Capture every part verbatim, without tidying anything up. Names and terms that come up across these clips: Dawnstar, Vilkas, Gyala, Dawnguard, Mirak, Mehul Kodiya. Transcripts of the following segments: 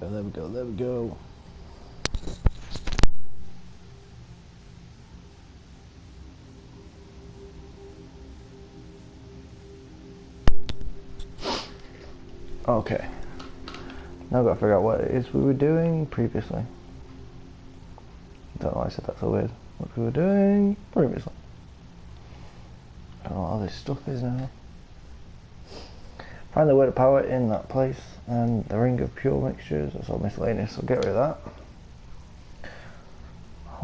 There we go, there we go, there we go. Okay. Now I've got to figure out what it is we were doing previously. Don't know why I said that so weird. What we were doing previously. I don't know what all this stuff is now. Find the word of power in that place and the ring of pure mixtures. That's all miscellaneous, so get rid of that.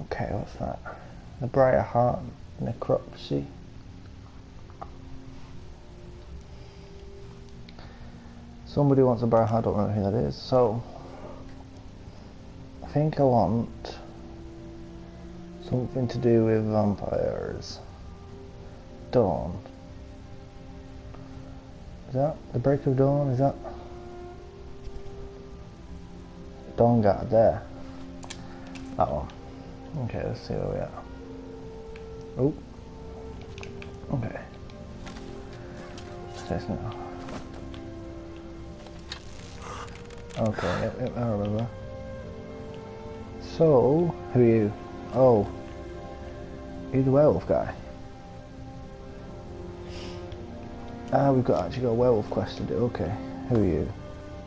Okay, what's that? The Briar Heart Necropsy. Somebody wants a Briar Heart, I don't know who that is. So, I think I want something to do with vampires. Dawn. Is that the break of dawn? Is that Dawnguard there? That one. Okay, let's see where we are. Oh. Okay. Let's test now. Okay, yep, yep, I remember. So, who are you? Oh. You're the werewolf guy. Ah, we've got actually got a werewolf quest to do. Okay, who are you?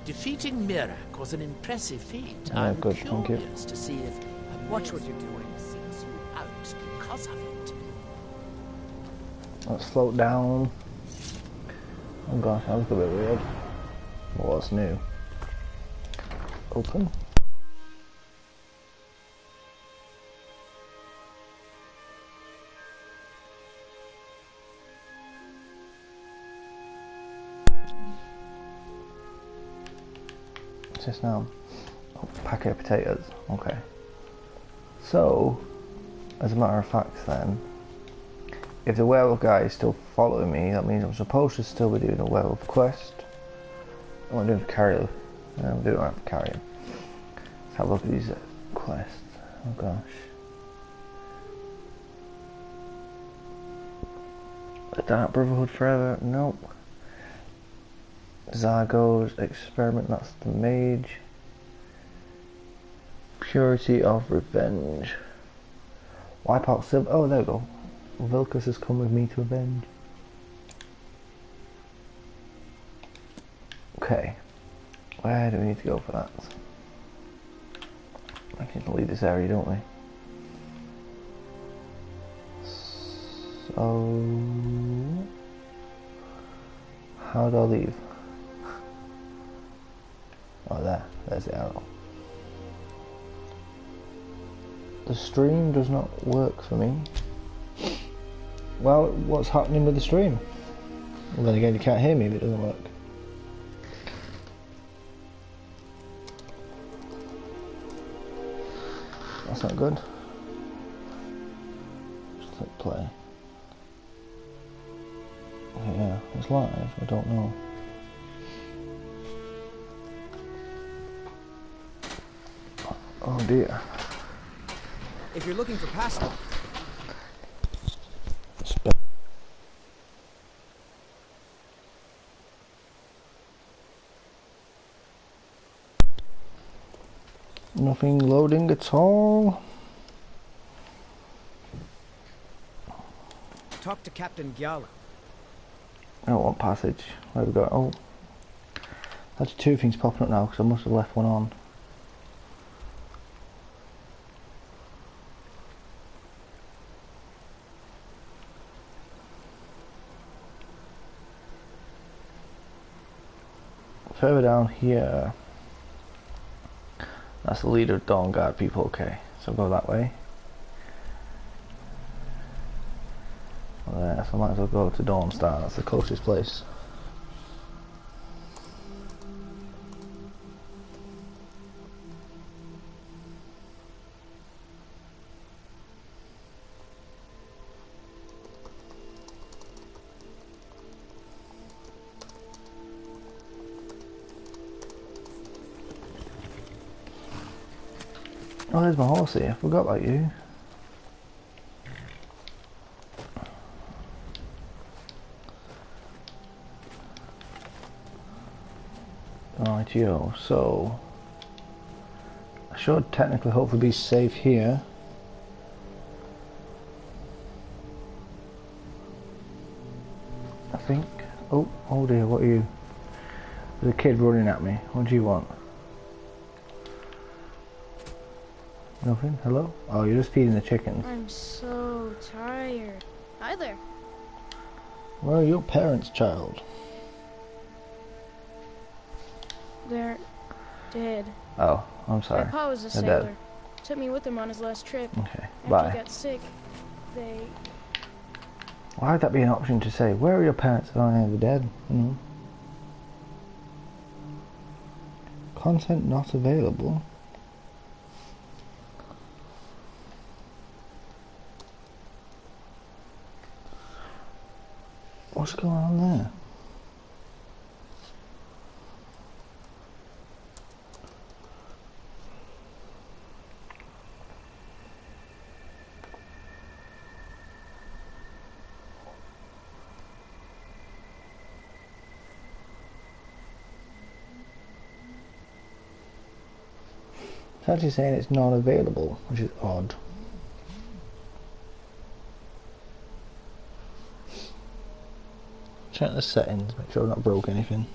Defeating Mirak was an impressive feat. Oh, I'm good, curious thank you. to see if what were you doing since you out because of it. Let's float down. Oh gosh, that was a bit weird. What's new? Open. Now, oh, packet of potatoes. Okay. So, as a matter of fact, then, if the werewolf guy is still following me, that means I'm supposed to still be doing a werewolf quest. I want to do carry. No, I'm doing right for carrying. Let's have a look at these quests. Oh gosh. The Dark Brotherhood forever. Nope. Zargo's experiment, that's the mage. Purity of revenge. Wipe out silver. Oh, there we go. Vilkas has come with me to avenge. Okay. Where do we need to go for that? I need to leave this area, don't we? So. How do I leave? Oh, there, there's the arrow. The stream does not work for me. Well, what's happening with the stream? Well, then again, you can't hear me if it doesn't work. That's not good. Just click play. Yeah, it's live, I don't know. Oh dear. If you're looking for pasta. Nothing loading at all. Talk to Captain Gyala. I don't want passage. There we go. Oh. That's two things popping up now because I must have left one on. Further down here, that's the leader of Dawnguard people, okay, so go that way. There, so I might as well go to Dawnstar, that's the closest place. Oh, there's my horse here. I forgot about you. Right, yo. So, should technically hopefully be safe here. I think. Oh, oh dear, what are you? There's a kid running at me. What do you want? Nothing? Hello? Oh, you're just feeding the chickens. I'm so tired. Hi there. Where are your parents, child? They're dead. Oh, I'm sorry. My pa was a sailor. Took me with him on his last trip. Okay, after bye. He got sick, they... Why would that be an option to say, where are your parents? Oh, they're dead. Mm-hmm. Content not available. What's going on there? It's actually saying it's not available, which is odd. Check the settings, make sure I've not broke anything.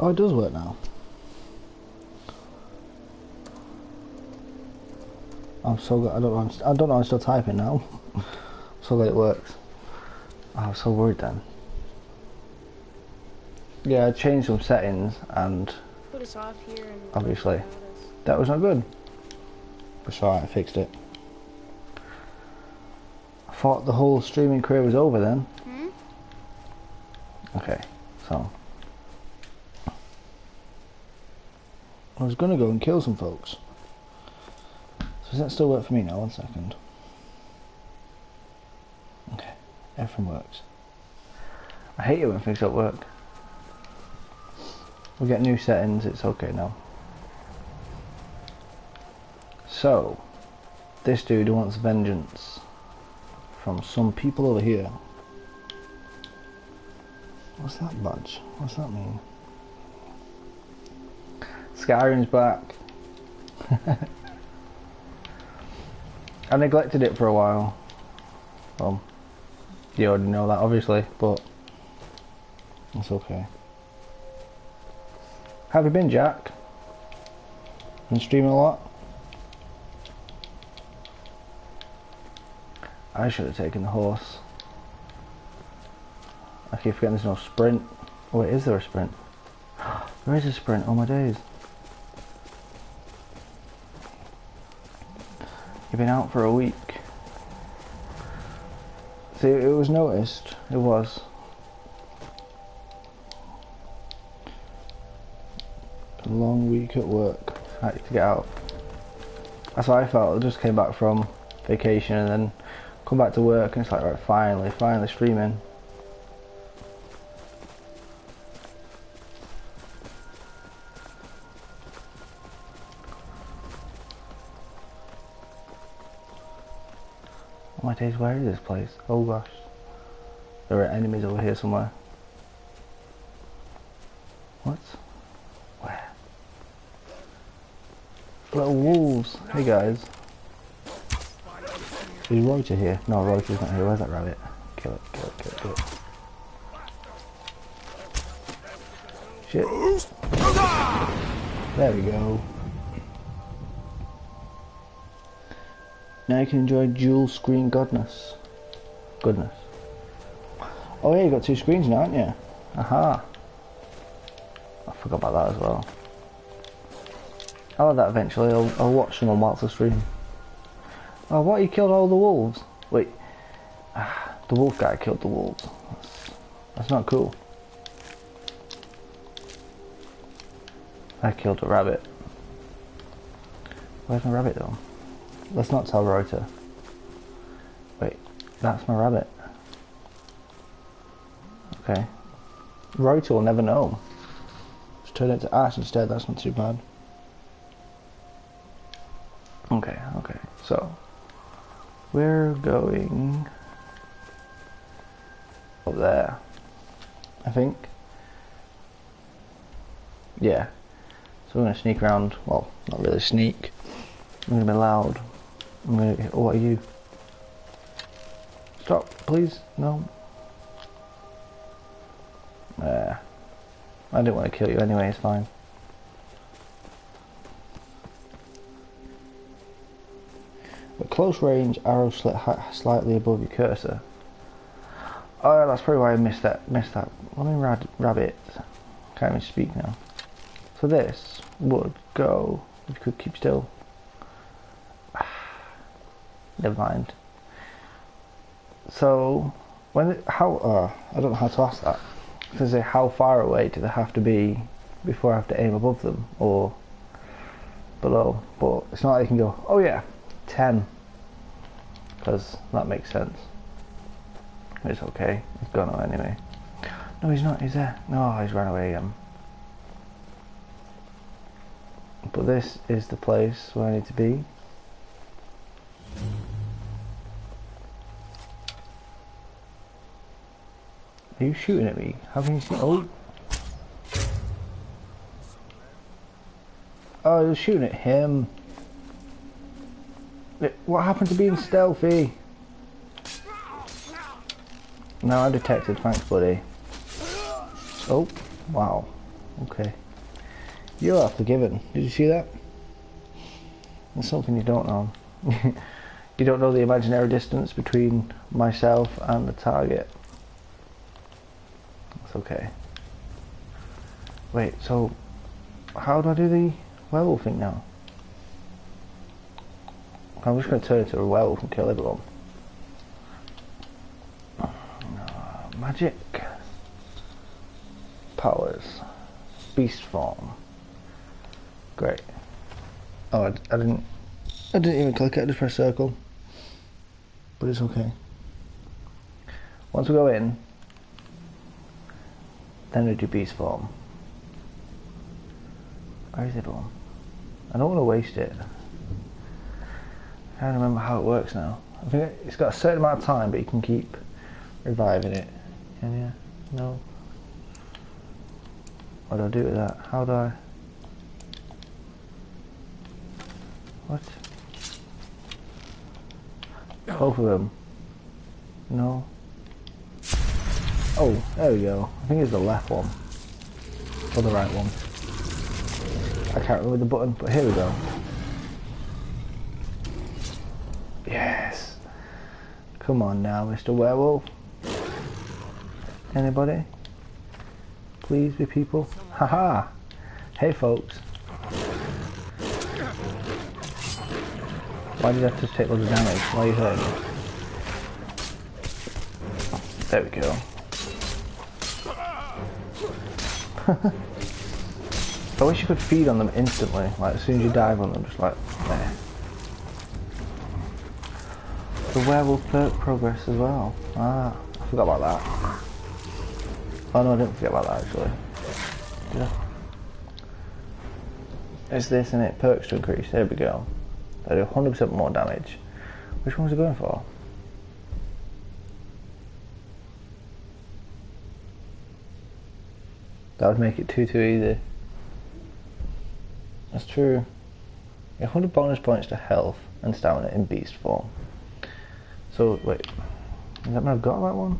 Oh, it does work now. I'm so glad, I don't know, I'm, I don't know, I'm still typing now. I'm so glad it works. Oh, I was so worried then. Yeah, I changed some settings and... Put us off here and... Obviously. That was not good. That's alright, I fixed it. I thought the whole streaming career was over then. Hmm? Okay, so... I was gonna go and kill some folks. So does that still work for me now? One second. Okay, everything works. I hate it when things don't work. We'll get new settings, it's okay now. So, this dude wants vengeance from some people over here. What's that badge? What's that mean? Skyrim's back. I neglected it for a while. Well, you already know that obviously, but it's okay. Have you been, Jack? Been streaming a lot? I should have taken the horse. I keep forgetting there's no sprint. Oh wait, is there a sprint? There is a sprint, oh my days. You've been out for a week. See, it was noticed. It was. A long week at work. I had to get out. That's how I felt. I just came back from vacation and then come back to work and it's like, right, finally, finally streaming. My days, where is this place? Oh gosh. There are enemies over here somewhere. What? Where? Little wolves. Hey guys. Is Royter here? No, Royter's not here. Where's that rabbit? Kill it, kill it, kill it, kill it. Shit. There we go. Now you can enjoy dual screen godness. Goodness. Oh yeah, you've got two screens now, haven't you? Aha. I forgot about that as well. I'll have that eventually. I'll, I'll watch someone whilst I stream. Oh, what? He killed all the wolves? Wait. Ah, the wolf guy killed the wolves. That's, that's not cool. I killed a rabbit. Where's my rabbit though? Let's not tell Reuter. Wait, that's my rabbit. Okay. Reuter will never know. Just turn it to ash instead, that's not too bad. Okay, okay, so. We're going... up there. I think. Yeah. So we're going to sneak around, well, not really sneak. I'm going to be loud. I'm going to... what are you? Stop, please. No. Uh, I didn't want to kill you anyway, it's fine. At close range, arrow slit slightly above your cursor. Oh, that's probably why I missed that. Missed that. Let me rab rabbit. Can't even speak now. So this would go. You could keep still. Never mind. So when it, how uh, I don't know how to ask that. To say how far away do they have to be before I have to aim above them or below? But it's not like you can go, oh yeah, ten, because that makes sense. It's okay. He's gone away anyway. No, he's not. He's there. No, he's run away again. But this is the place where I need to be. Are you shooting at me? How can you see? Oh! Oh, you're shooting at him. What happened to being stealthy? No, I'm detected. Thanks, buddy. Oh, wow. Okay. You are forgiven. Did you see that? That's something you don't know. You don't know the imaginary distance between myself and the target. It's okay. Wait, so how do I do the werewolf thing now? I'm just going to turn into a werewolf and kill everyone. No, magic. Powers. Beast form. Great. Oh, I, I didn't... I didn't even click it, I just pressed circle. But it's okay. Once we go in... then we do beast form. Where is everyone? I don't want to waste it. I can't remember how it works now. I think it's got a certain amount of time, but you can keep reviving it. Can you? No. What do I do with that? How do I? What? Both of them. No. Oh, there we go. I think it's the left one. Or the right one. I can't remember the button, but here we go. Yes. Come on now, Mister Werewolf. Anybody? Please be people. Haha. -ha. Hey folks. Why did I have to take loads of damage? Why are you hurting me? There we go. I wish you could feed on them instantly, like as soon as you dive on them, just like there. The werewolf perk progress as well. Ah, I forgot about that. Oh no, I didn't forget about that actually. Did I? It's this and it perks to increase. There we go. They do one hundred percent more damage. Which one was it going for? That would make it too too easy. That's true. one hundred bonus points to health and stamina in beast form. So wait, is that what I've got that one?